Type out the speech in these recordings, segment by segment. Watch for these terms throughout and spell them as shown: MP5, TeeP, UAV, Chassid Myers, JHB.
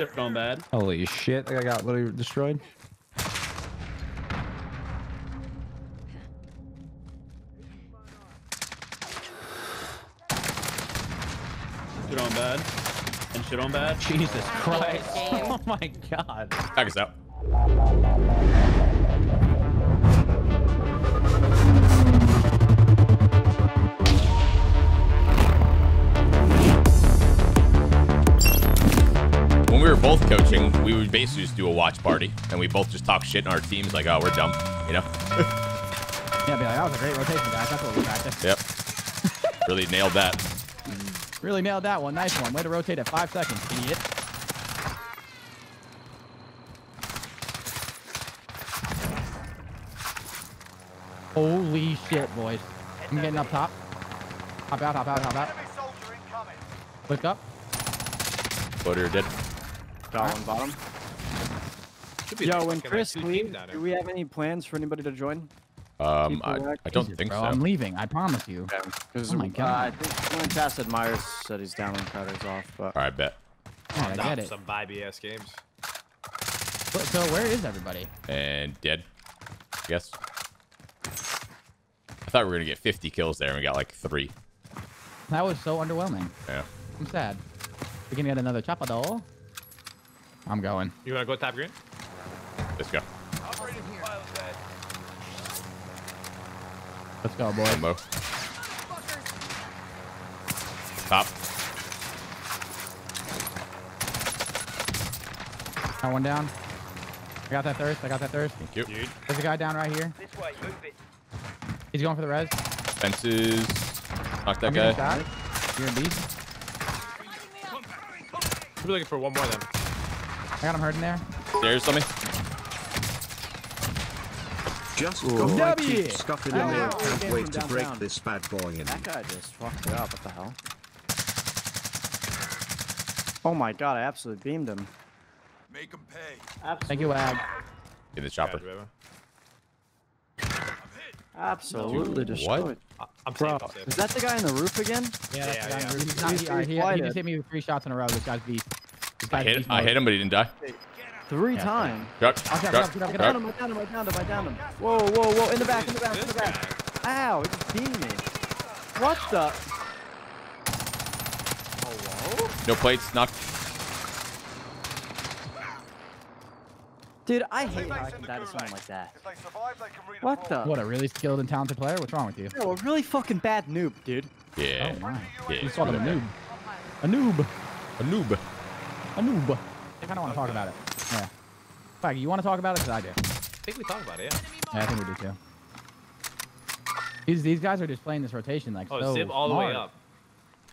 Ship going bad. Holy shit, I got literally destroyed. Shit on bad. And shit on bad. Jesus Christ. Oh my god. Pack us out. When we were both coaching, we would basically just do a watch party, and we both just talk shit in our teams like, oh, we're dumb, you know? Yeah, be like, that was a great rotation, guys. That's what we practiced. Yep. Really nailed that. Really nailed that one. Nice one. Way to rotate at 5 seconds, idiot. Holy shit, boys. I'm getting up top. Hop out, hop out, hop out. Click up. Floater dead. Got one bottom. Yo, when Chris leaves, do we have any plans for anybody to join? I don't think so. I'm leaving. I promise you. Yeah, oh my god. I think Chassid Myers said he's down when Crowder's off. But... All right, bet. Oh, I get it. Some vibey-ass games. So where is everybody? And dead. I guess. I thought we were gonna get 50 kills there, and we got like 3. That was so underwhelming. Yeah. I'm sad. We can get another Chapadol. I'm going. You wanna go top green? Let's go. Let's go, boy. Low. Top. Got one down. I got that thirst. I got that thirst. Thank you. There's a guy down right here. This way, move it. He's going for the res. Fences. Knock that guy. You're in B. We'll be looking for one more then. I got him hurting there. There's something. Just got my teeth stuck in there. Can't wait to break this bad boy in. That guy just fucked it up. What the hell? Oh my god, I absolutely beamed him. Make him pay. Absolutely. Thank you, Wag. Get the chopper. Absolutely destroyed. I'm bro, safe. Is that the guy on the roof again? Yeah, that's the guy on the roof. He just hit me with 3 shots in a row. This guy's beast. I hit him, but he didn't die. 3 times. I downed him. Whoa, whoa, whoa. In the back. Ow, it just beamed me. What the? Hello? No plates, knocked. Dude, I hate how I can die to something like that. What the? What, a really skilled and talented player? What's wrong with you? Yo, a really fucking bad noob, dude. Yeah. Oh, wow. Yeah. He's talking a noob. A noob. A noob. A noob. I kind of want to talk about it. Yeah. Fuck, you want to talk about it? Because I do. I think we talk about it, yeah. Yeah, I think we do, too. These guys are just playing this rotation like so zip all smart. The way up.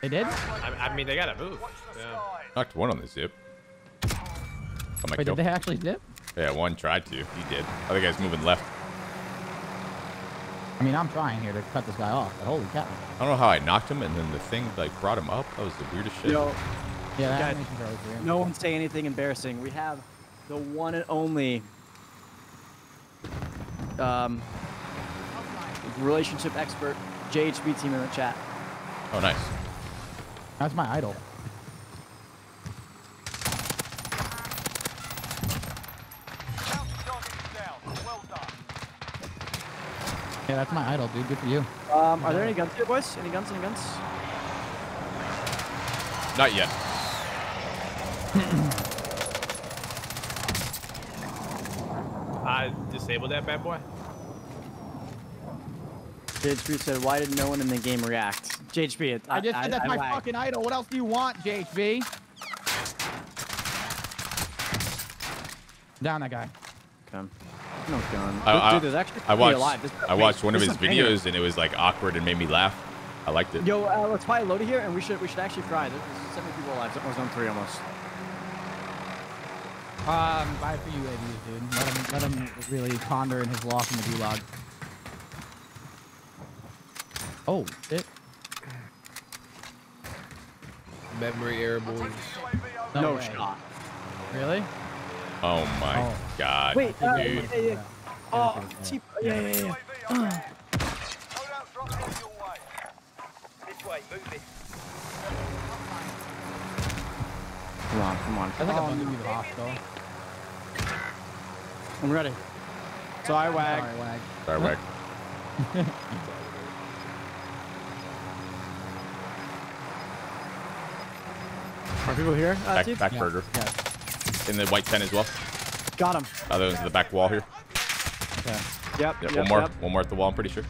They did? I mean, they got to move. Yeah. Knocked one on the zip. Wait, did they actually zip? Yeah, one tried to. He did. Other guy's moving left. I mean, I'm trying here to cut this guy off, but holy cow. I don't know how I knocked him, and then the thing like brought him up. That was the weirdest shit. Yo, yeah, that no one say anything embarrassing. We have the one and only relationship expert JHB team in the chat. Oh, nice. That's my idol. Yeah, that's my idol, dude. Good for you. Are there any guns here, boys? Any guns? Any guns? Not yet. I disabled that bad boy. JHB said, why did no one in the game react? JHB, I just said that's my fucking idol. What else do you want, JHB? Down that guy. Come. No gun. I watched one of his videos and it was like awkward and made me laugh. I liked it. Yo, let's buy a load here and we should actually fry. There's 7 people alive. That was on 3 almost. Buy for you, ABs, dude. Let him really ponder in his loss in the vlog. Oh, shit. Memory airborne. No shot. Really? Oh my god. Wait, dude. Yeah. Oh, TeeP. Yeah. Come on, come on. I think I'm going to be the hospital. I'm ready. So I wag. Sorry, wag. Sorry, wag. Are people here? Back yeah. Burger. Yeah. In the white tent as well. Got him. Other one's in the back wall here. Okay. Yep. Yep. One more. Yep. One more at the wall, I'm pretty sure.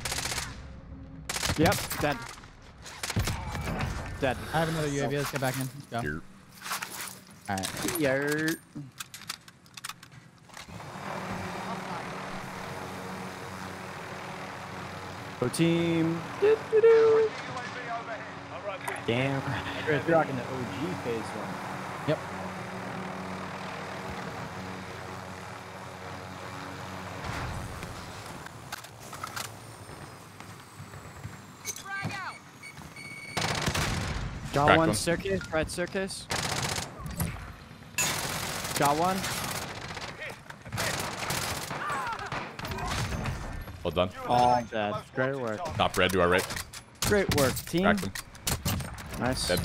Yep. Dead. Dead. I have another UAV. Let's get back in. Let's go. All right. Yerp. Go team. Do, do, do. Damn. You're rocking the OG phase one. Yep. Got one staircase, right staircase. Got one. Well done. All dead. Great work. Top red to our right. Great work, team. Nice. Dead.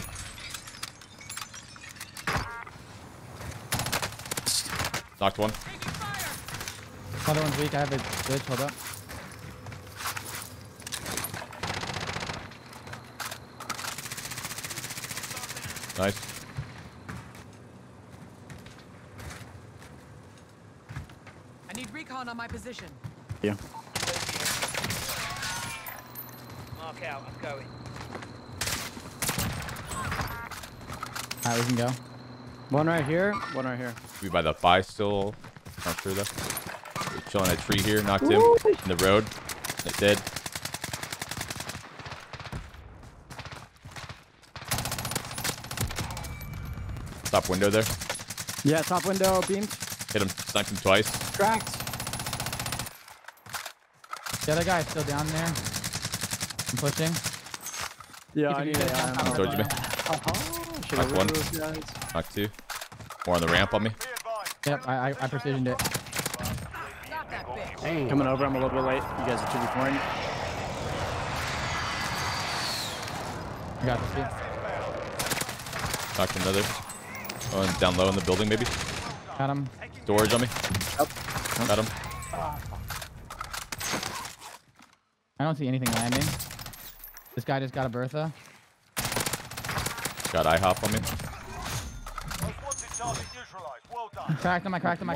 Knocked one. Other one's weak. I have a glitch. Hold up. Nice. I need recon on my position. Yeah. Mark out. I'm going. All right, we can go. One right here. One right here. We by the buy still. Not sure though. We're chilling a tree here. Knocked him in the road. It's dead. Top window there. Yeah, top window beamed. Hit him, sniped him twice. Cracked. The other guy's still down there. I'm pushing. Yeah, I need it. I told you, man. Knocked one. Knocked two. More on the ramp on me. Yep, I precisioned it. Hey, coming over, I'm a little bit late. You guys are 2v4. I got this dude. Knocked another. Oh, down low in the building, maybe. Got him. Storage on me. Yep. Got him. I don't see anything landing. This guy just got a Bertha. Got IHOP on me. Well done. Cracked him. I cracked him.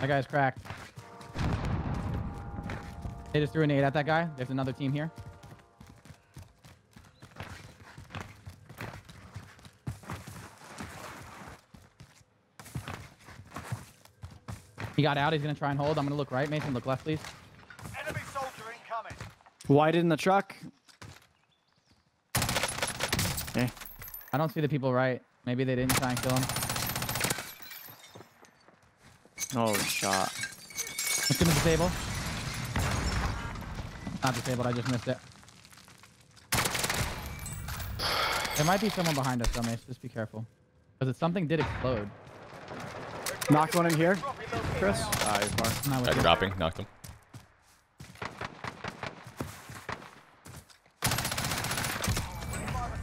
That guy's cracked. They just threw an 8 at that guy. There's another team here. He got out. He's going to try and hold. I'm going to look right. Mason, look left, please. Enemy soldier incoming. Wide in the truck. Eh. I don't see the people right. Maybe they didn't try and kill him. Oh, shot. Let's get him disabled. Not disabled. I just missed it. There might be someone behind us, though, Mason. Just be careful. Because something did explode. Knocked one in here. Chris? He's dropping. Knocked him.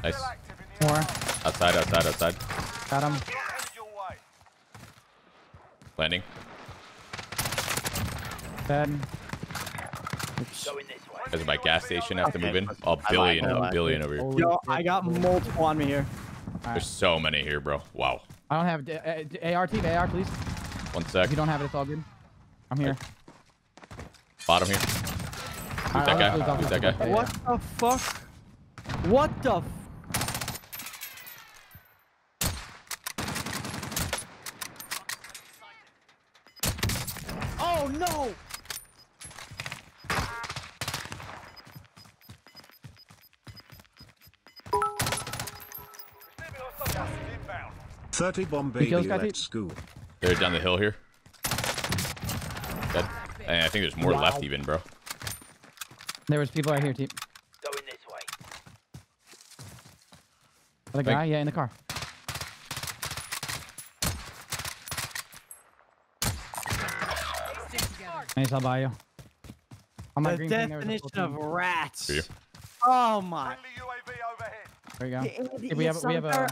Nice. More. Outside, outside, outside. Got him. Landing. Dead. There's my gas station. I have to move in. A billion over here. Yo, I got multiple on me here. There's so many here, bro. Wow. I don't have AR, team. AR, please. One sec. If you don't have it, it's all good. I'm here. Bottom here. Right, that guy. That guy. What the fuck? What the f— oh, no! Let's go. They're down the hill here. Dead. I think there's more left even, bro. There was people right here, team. Going this way. Other guy? Yeah, in the car. Nice, I'll buy you. The definition of rats. Oh, my. There you go. We have a...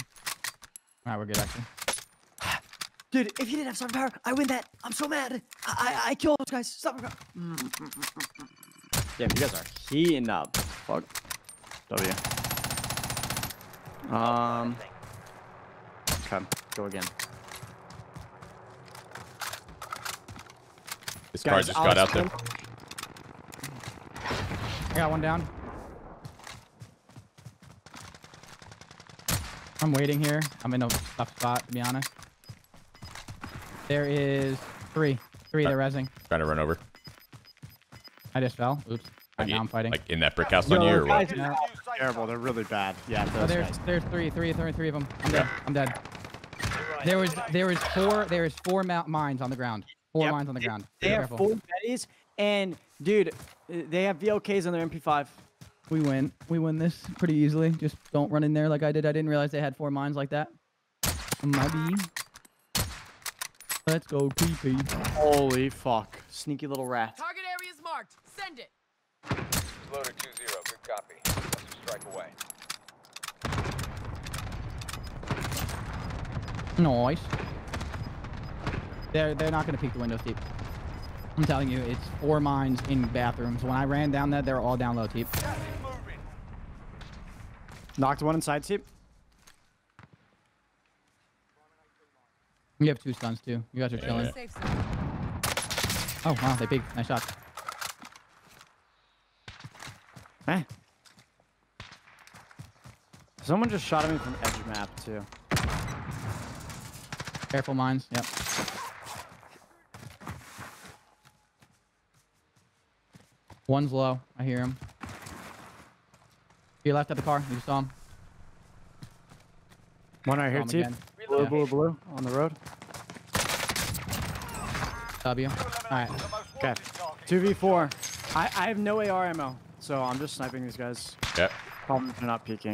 Alright, we're good, actually. Dude, if you didn't have stopping power, I win that. I'm so mad. I killed those guys. Stopping power. Yeah, you guys are heating up. Fuck. W. Okay, go again. This guy just got out there. I got one down. I'm waiting here. I'm in a tough spot, to be honest. There is three. They're rezzing. Trying to run over. I just fell. Oops. Right, now I'm fighting. Like in that brick house on you or what? No. Terrible. They're really bad. Yeah. Oh, there's three of them. I'm dead. I'm dead. There was four mines on the ground. Four mines on the ground. They have four betties, and dude, they have VLKs on their MP5. We win. We win this pretty easily. Just don't run in there like I did. I didn't realize they had four mines like that. Maybe. Let's go, TeeP. Holy fuck. Sneaky little rat. Target area is marked. Send it. Loader 2-0. Good copy. Let's strike away. Nice. They're not going to peek the windows, TeeP. I'm telling you, it's four mines in bathrooms. When I ran down that, they were all down low, TeeP. Knocked one inside, TeeP. You have two stuns, too. You guys are chilling. Yeah. Oh, wow, they peeked. Nice shot. Eh. Someone just shot him from edge map, too. Careful, mines. Yep. One's low. I hear him. He left at the car. You saw him. One right here, TeeP. Blue on the road. W. Alright. Okay. 2v4. I have no AR ammo, so I'm just sniping these guys. Yep. Problem they're not peeking.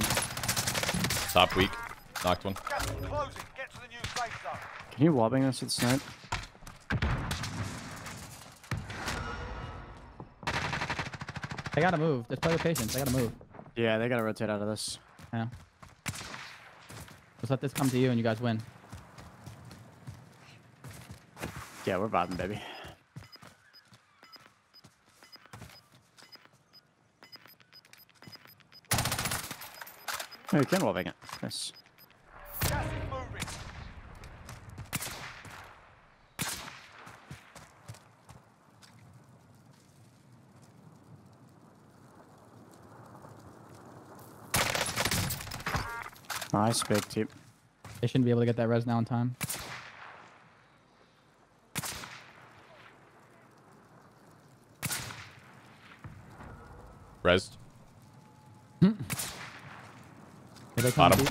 Top weak. Knocked one. Can you lobbing us with snipe? They gotta move. Just play with patience. They gotta move. Yeah, they gotta rotate out of this. Yeah. Let's let this come to you and you guys win. Yeah, we're vibing, baby. Oh, you can well make it. Nice. Nice big TeeP. They shouldn't be able to get that res now in time. Res. Bottom.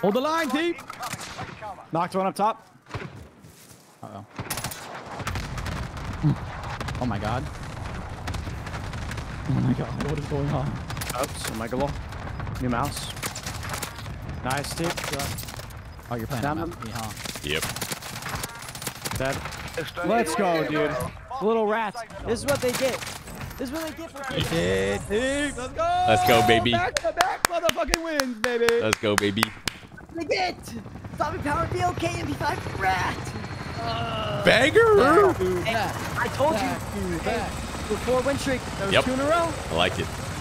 Hold the line, TeeP! Knocked one up top. Uh-oh. Oh my god. Oh my god, what is going on? Oops, Michael. New mouse. Nice, TeeP. Oh, you're playing him. Yep. Dead. Let's go, dude. Little rats. This is what they get. This is what they get for TeeP. Let's go. Let's go, baby. Back-to-back motherfucking wins, baby. Let's go, baby. They get. Stopping power, VLK, MP5, rat. Banger. I told you. Before win streak, that was 2 in a row. I like it.